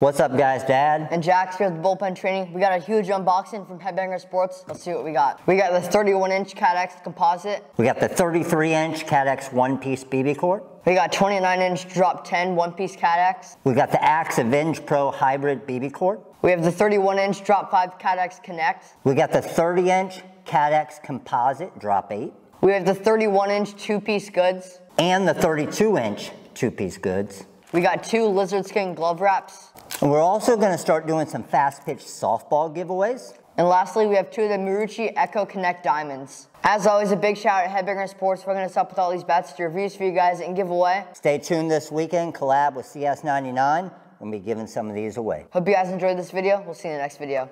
What's up, guys? Dad and Jax here with Bullpen Training. We got a huge unboxing from Headbanger Sports. Let's see what we got. We got the 31-inch Cat-X composite. We got the 33-inch Cat-X one-piece BBCOR. We got 29-inch Drop 10 one-piece Cat-X. We got the Axe Avenge Pro Hybrid BBCOR. We have the 31-inch Drop 5 Cat-X Connect. We got the 30-inch Cat-X Composite Drop 8. We have the 31-inch two-piece goods. And the 32-inch two-piece goods. We got two lizard skin glove wraps. And we're also going to start doing some fast pitch softball giveaways. And lastly, we have two of the Marucci Echo Connect Diamonds. As always, a big shout out to Headbanger Sports. We're going to stop with all these bets, do reviews for you guys, and giveaway. Stay tuned this weekend, collab with CS99. We'll be giving some of these away. Hope you guys enjoyed this video. We'll see you in the next video.